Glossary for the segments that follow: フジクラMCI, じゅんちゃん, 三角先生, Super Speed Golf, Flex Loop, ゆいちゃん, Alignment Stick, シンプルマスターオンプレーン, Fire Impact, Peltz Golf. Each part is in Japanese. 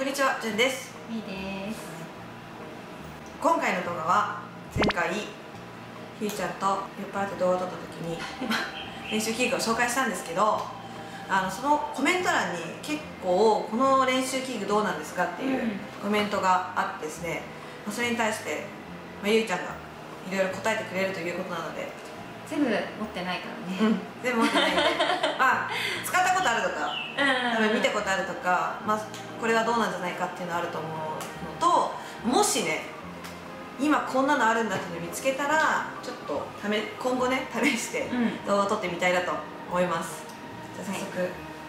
こんにちは、じゅんです。みーです。今回の動画は、前回ひーちゃんと酔っ払って動画を撮った時に練習器具を紹介したんですけど、そのコメント欄に結構この練習器具どうなんですかっていうコメントがあってですね、それに対して、ゆいちゃんがいろいろ答えてくれるということなので、全部持ってないからね、全部持ってないんでまあ使ったことあるとか多分見たことあるとか、まあ、これはどうなんじゃないかっていうのはあると思うのと、もしね今こんなのあるんだっていうの見つけたらちょっと今後ね試して動画を撮ってみたいだと思います、うん、じゃあ早速、はい、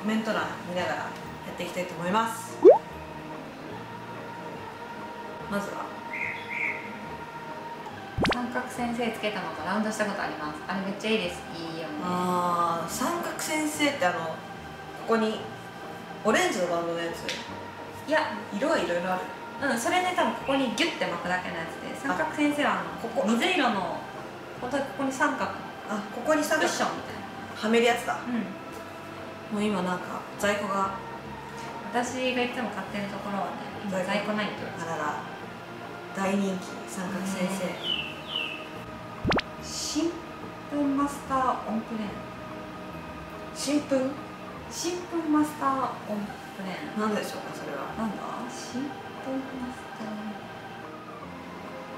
コメント欄見ながらやっていきたいと思います。まずは三角先生つけたのとラウンドしたことあります。あれめっちゃいいです。いいよね。ああ、三角先生ってここにオレンジのバンドのやつ。いや、色はいろいろある。うん、それね、多分ここにギュッて巻くだけのやつで、三角先生はここ水色の本当にここに三角。あ、ここに三角クッションみたいな。はめるやつだ。うん。もう今なんか在庫が。私がいつも買ってるところはね、今在庫ないんだよ。あらら。大人気三角先生。新聞マスターオンプレーン。新聞マスターオンプレーン。なんでしょうか、それは。なんだ。新聞マス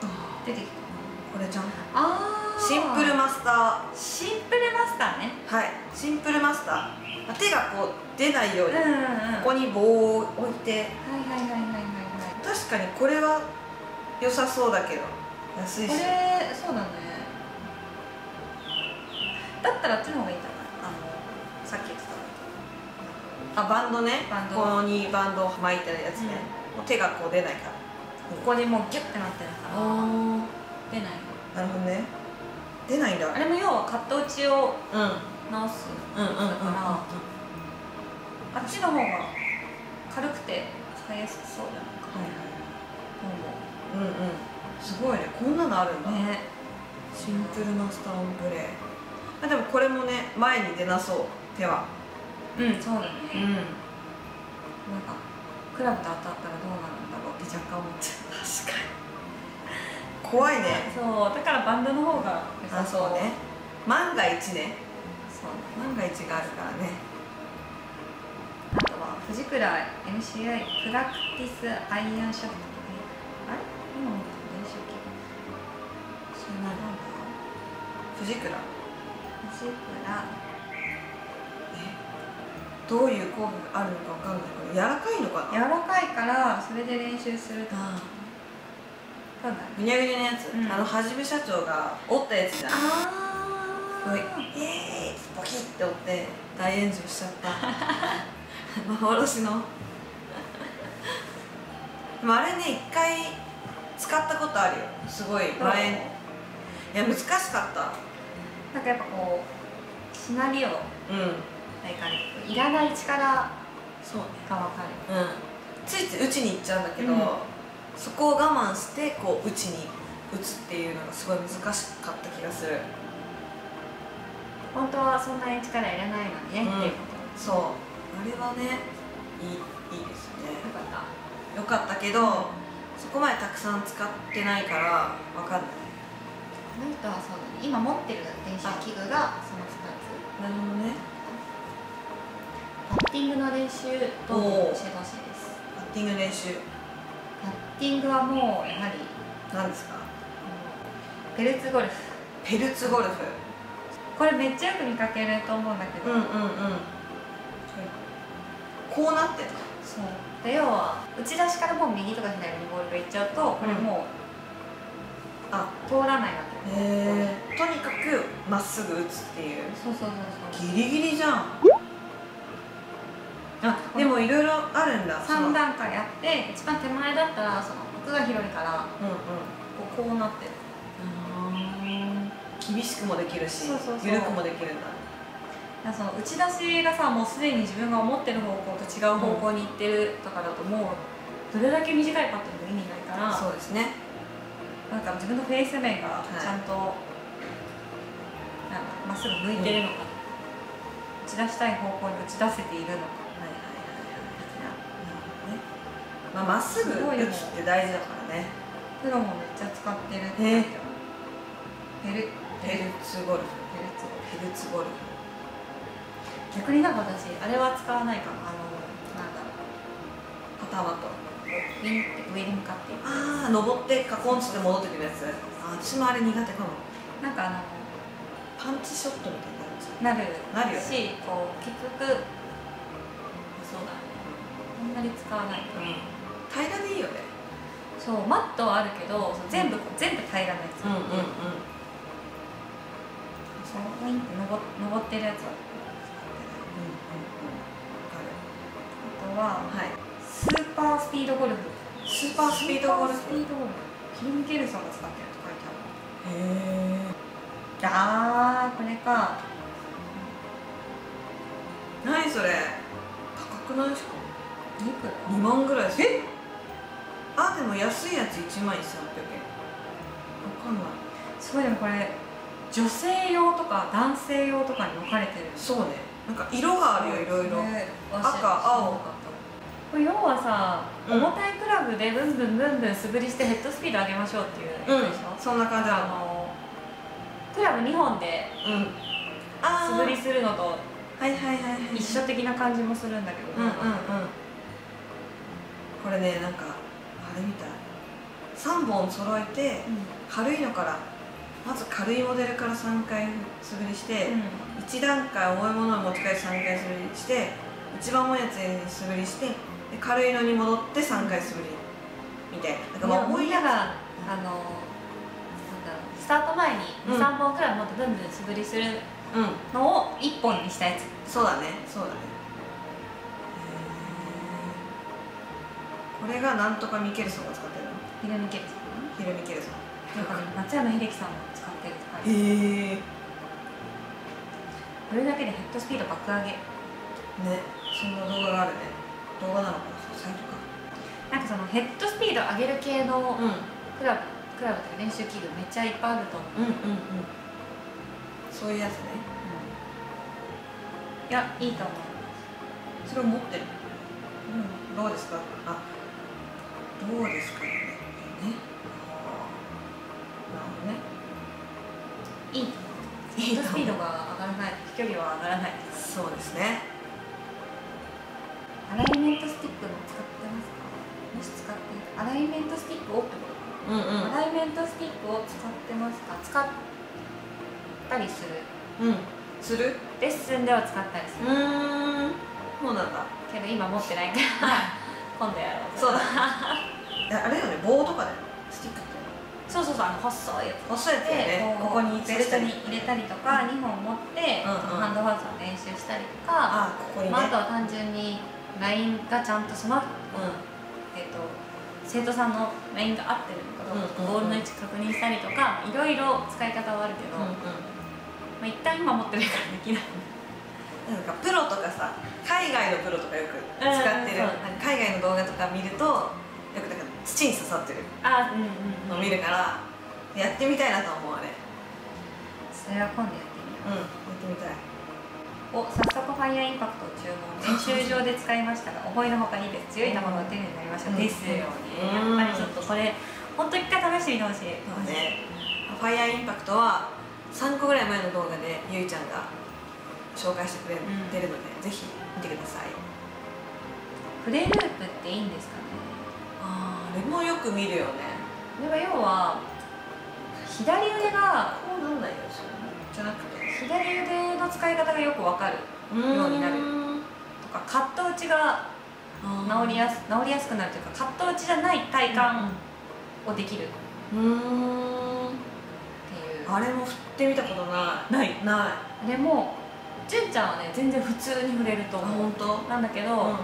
ター。出てきた。これじゃん。ああ。シンプルマスター。シンプルマスターね。はい。シンプルマスター。手がこう出ないように。ここに棒を置いて。はい。確かにこれは。良さそうだけど。安いし。これ、そうだね。だったらあっちの方がいいかな。さっき言ってた。あ、バンドね。ここにバンドを巻いてるやつね。もう手がこう出ないから。ここにもうギュッてなってるから。出ない。なるほどね。出ないんだ。あれも要はカット打ちを直すだから。あっちの方が軽くて使いやすそうじゃないかな。うんうん。すごいね。こんなのあるんだ。ね。シンプルマスターオンブレー。あ、でもこれもね、前に出なそう、手は。うん、そうだね。うん。なんか、クラブと当たったらどうなるんだろうって若干思っちゃう。確かに。怖いね。そう、だからバンドの方が良さそう。あ、そうね。万が一ね。そうね。万が一があるからね。あとは、藤倉 MCI プラクティスアイアンシャフト。あれ今の練習機。それ何なんだろう。藤倉。どういう効果があるのかわかんないけど、柔らかいのかな。柔らかいからそれで練習すると。ぐにゃぐにゃのやつ、はじめ社長が折ったやつじゃん。あー、イエーイポキッて折って大炎上しちゃった幻のでもあれね、一回使ったことあるよ。すごい前。いや、難しかった。なんかやっぱこうシナリオ、いらない力が分かる、ね、うん、ついつい打ちに行っちゃうんだけど、そこを我慢してこう打ちに打つっていうのがすごい難しかった気がする。本当はそんなに力いらないのにね、っていうこと。そう、あれはね、いいですね。よかった。よかったけど、そこまでたくさん使ってないから分かんない。この人はそうだね、今持ってる練習器具がその2つ。なるほどね。パッティングの練習と教えてほしいです。パッティング練習。パッティングはもうやはり何ですか、ペルツゴルフ。ペルツゴルフ、これめっちゃよく見かけると思うんだけど、こうなってる。そうで、要は打ち出しからもう右とか左にボールがいっちゃうと、これもう通らないわけ。とにかくまっすぐ打つっていう。そうギリギリじゃん。あ、でもいろいろあるんだ。3段階あって、一番手前だったらその奥が広いからこうなってる。厳しくもできるし緩くもできるんだ。その打ち出しがさ、もうすでに自分が思ってる方向と違う方向に行ってるとかだと、もうどれだけ短いパットでも意味ないから。そうですね。なんか自分のフェイス面がちゃんとまっすぐ向いてるのか、打ち出したい方向に打ち出せているのか。まっすぐ打つって大事だからね。プロもめっちゃ使ってるって思ってヘルツゴルフ。逆になんか私あれは使わないかも。なんだろう、頭とウィンって上に向かっていく、ああ登ってカコンして戻ってくるやつ。あ、私もあれ苦手かも。なんかパンチショットみたいな感じなるよし、こう結局そうだね、あんまり使わないと。平らでいいよね。そう、マットはあるけど、全部平らなやつ。そう、ウィンって登ってるやつは。あとは、スーパースピードゴルフ。キルミケルソンが使ってると書いてある。へえ。ああ、これか。何それ。高くないしか。2万ぐらいする。え？あ、でも安いやつ11,300円。わかんない。すごい、でもこれ女性用とか男性用とかに分かれてる。そうね。なんか色があるよ、いろいろ。赤、青。これ要はさ、重たいクラブでブンブン素振りしてヘッドスピード上げましょうっていうやつでしょ。そんな感じ。クラブ2本で素振りするのと一緒的な感じもするんだけど。これね、なんかあれみたい、3本揃えて、軽いのからまず軽いモデルから3回素振りして、1段階重いものを持ち帰って3回素振りして、一番重いやつに素振りして、で軽いのに戻って3回素振りみたいな。なんか重いやつがスタート前に3本くらい持ってブンブン素振りするのを1本にしたやつ。そうだね、そうだね。これがなんとかミケルソンが使ってるの。ヒルミケルソン。なんかね、松山英樹さんも使ってるとか。へえ。これだけでヘッドスピード爆上げ。ね、そんな動画があるね。動画なのかな、サイトか。なんかそのヘッドスピード上げる系のクラブとか練習器具めっちゃいっぱいあると思う。そういうやつね。いや、いいと思う。それを持ってる。どうですか。いい。ヘッドスピードが上がらない、飛距離は上がらない。そうですね。アライメントスティックも使ってますか。もし使っていたらアライメントスティックをってこと。アライメントスティックを使ってますか。使ったりする。レッスンでは使ったりする。そうなんだ。けど今持ってないから。今度やろう。そうだ。あれよね、棒とかだよ。スティックって。そう、細いやつ。細いやつね。ここにベルトに入れたりとか、2本持ってハンドファーストの練習したりとか、あとは単純にラインがちゃんとその後、生徒さんのラインが合ってるのかどうか、ボールの位置確認したりとか、いろいろ使い方はあるけど、まあ一旦今持ってないからできない。なんかプロとかさ、海外のプロとかよく使ってる、海外の動画とか見るとよくだから土に刺さってるのを見るからやってみたいなと思う。あれ、それは今度やってみよう。やってみたい。お、早速ファイアインパクトを注文。練習場で使いましたが思いのほかいいです。強い球が打てるようになりました。ですよね。やっぱりちょっとこれ本当一回試してみてほしい。ファイアインパクトは3個ぐらい前の動画でゆいちゃんが紹介してくれてるので、ぜひ見てください。プレループっていいんですかね。あれもよく見るよね。これは要は左腕がこうなんないようにするじゃなくて、左腕の使い方がよくわかるようになるとか、カット打ちが治りやすくなるというか、カット打ちじゃない体幹をできる。っていう。あれも振ってみたことない。あれも。純ちゃんはね、全然普通に振れると思う。なんだけど、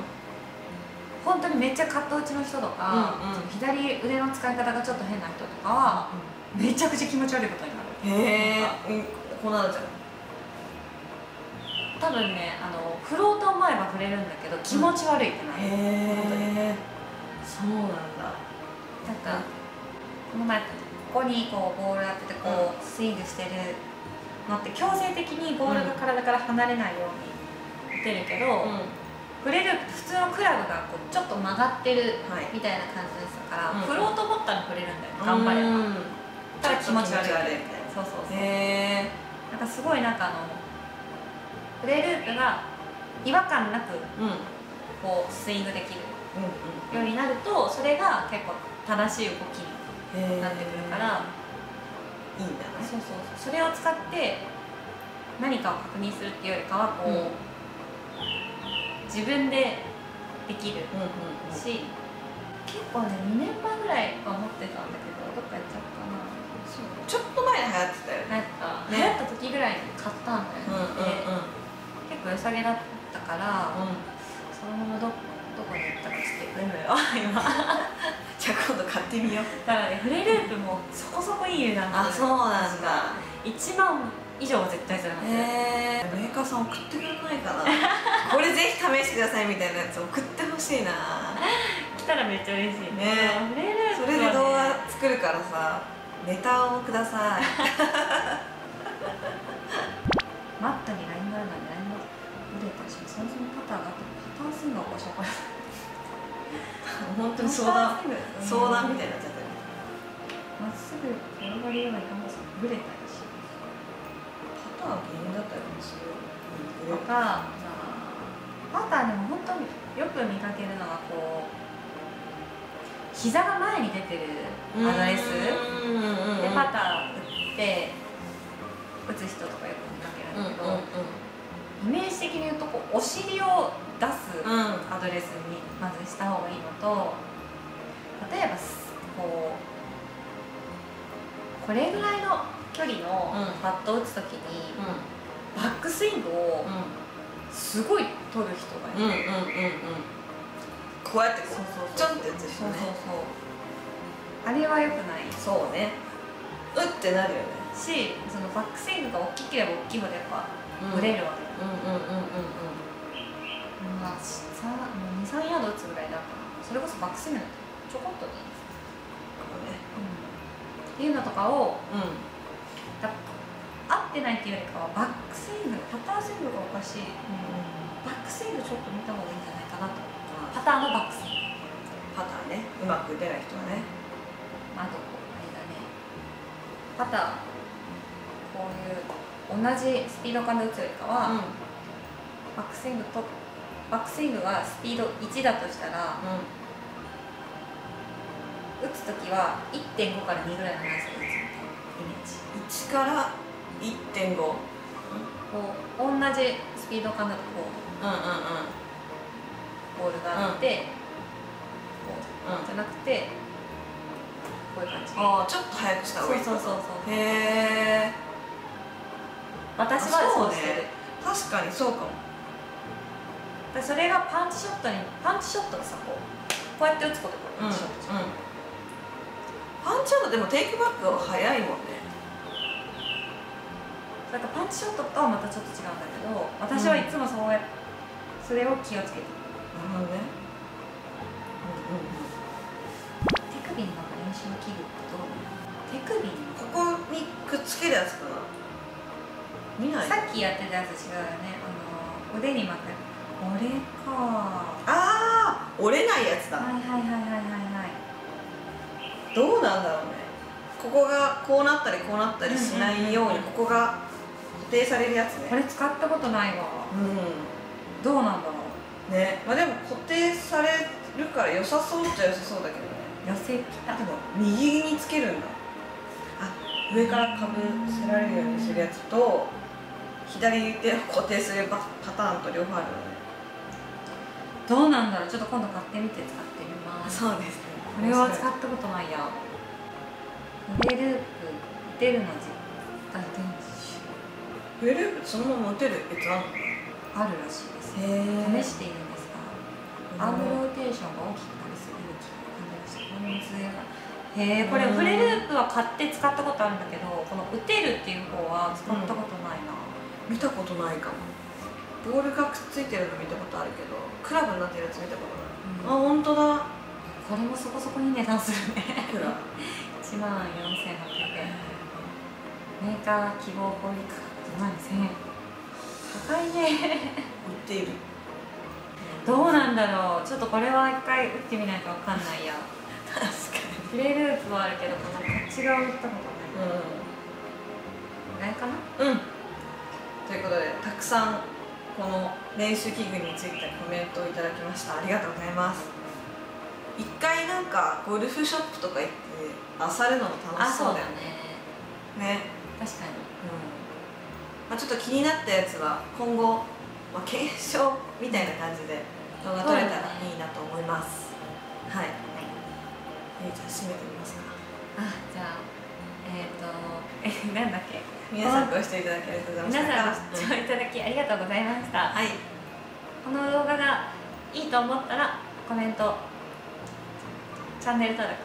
本当にめっちゃカット打ちの人とか、左腕の使い方がちょっと変な人とかはめちゃくちゃ気持ち悪いことになる。へえ、こうなるじゃん。多分ね、フロートを前は振れるんだけど気持ち悪いってなる。へえ、そうなんだ。なんかこの前ここにこうボール当ててこうスイングしてる。強制的にボールが体から離れないように打てるけど、触れる普通のクラブがこうちょっと曲がってるみたいな感じでしたから、振ろうと思ったら振れるんだよ、頑張れば。ただ気持ち悪いみたいな。そうそうそう。なんかすごいなんかフレループが違和感なくこうスイングできるようになると、それが結構正しい動きになってくるからいいんだね。そうそうそう。それを使って何かを確認するっていうよりかはこう。自分でできるし、結構ね2年前ぐらいは持ってたんだけど、どっかやっちゃったな。ちょっと前に流行ってたよね。流行った時ぐらいに買ったんだよね。結構良さげだったから、そのままどこに行ったかちょっと言ってるのよ今。じゃあ今度買ってみよう。だからね、フレループもそこそこいい値段なんだよ。あ、そうなんだ。1万以上は絶対するはず。メーカーさん送ってくれないかな。これぜひ試してくださいみたいなやつ送ってほしいな。来たらめっちゃ嬉しいね。それで動画作るからさ、ネタをください。マットにラインがあるのにラインが入れたし、そもそもパターがあってパターンするのがおしゃこれ。本当に相談みたいになっちゃったよ。まっすぐ転がりようがいかもしれない。ブレたりし。とか、パターでも本当によく見かけるのはこう膝が前に出てるアドレスでパター打つ人とかよく見かけるんだけど、イメージ的に言うとこうお尻を出すアドレスにまずした方がいいのと、例えばこうこれぐらいの距離のパットを打つときに、バックスイングをすごい取る人がいて、こうやってこうちょんって打つ人ね。あれは良くない。そうね。打ってなるよね。し、そのバックスイングが大きければ大きいほどやっぱブレるわけ。まあ2、3ヤード打つぐらいだから、それこそバックスイングだとちょこっとでいいんですよ。っていうのとかを。合ってないっていうよりかはバックスイング、パターンスイングがおかしい、バックスイングちょっと見た方がいいんじゃないかなと思った。パターンのバックスイング、パターンね、うまく出ない人はね、あとこうあれだね、パターンこういう同じスピード感で打つよりかは、バックスイングがスピード1だとしたら、打つ時は 1.5 から2ぐらいの速さで打つ1から 1.5、 こう同じスピード感だとこうボールがあって、こうじゃなくてこういう感じ。ああ、ちょっと速くした方がいい。そうそうそうそう。へえ、私はそうしてる。確かにそうかも。でそれがパンチショットがさ、こうやって打つことがパンチショットじゃん。パンチショットでもテイクバックは速いもんね。なんかパンチショットとはまたちょっと違うんだけど、私はいつもそうや、それを気をつけてる。なるほどね。手首のなんか練習器具と手首ここにくっつけるやつかな。見ない。さっきやってたやつ違うよね。腕に巻く。折れか。ああ、折れないやつだ。はいはいはいはいはい。どうなんだろうね。ここがこうなったりこうなったりしないようにここが。固定されるやつね。これ使ったことないわ。うん。どうなんだろう。ね、まあでも固定されるから良さそうっちゃ良さそうだけどね。あ、でも右につけるんだ。あ、上からかぶせられるようにするやつと左手を固定するパターンと両方あるよね。どうなんだろう。ちょっと今度買ってみて使ってみます。そうですね。これは使ったことないや。フレループ出るのじ。フレループそのまま打てるやつあるらしいです。試しているんですが、アームローテーションが大きくなりすぎる気がする。これフレループは買って使ったことあるんだけど、この打てるっていう方は使ったことないな。見たことないかも。ボールがくっついてるの見たことあるけど、クラブになってるやつ見たことない。あ、本当だ。これもそこそこに値段するね。1万4800円。メーカー希望小売価格。高いね。売っている。どうなんだろう、ちょっとこれは一回打ってみないとわかんないや。確かに。プレループはあるけど、このこっち側打ったことない。うん。ないかな。うん。ということで、たくさんこの練習器具についてコメントをいただきました。ありがとうございます。一回なんかゴルフショップとか行って漁るのも楽しそうだよね。ね。確かに。うん。まあちょっと気になったやつは今後、まあ、検証みたいな感じで動画撮れたらいいなと思います。はい。じゃあ締めてみますか。あ、じゃあなんだっけ。皆さんご視聴いただきありがとうございました。皆さんご視聴いただきありがとうございました。はい。この動画がいいと思ったらコメント、チャンネル登録、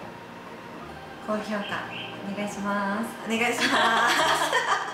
高評価お願いします。お願いします。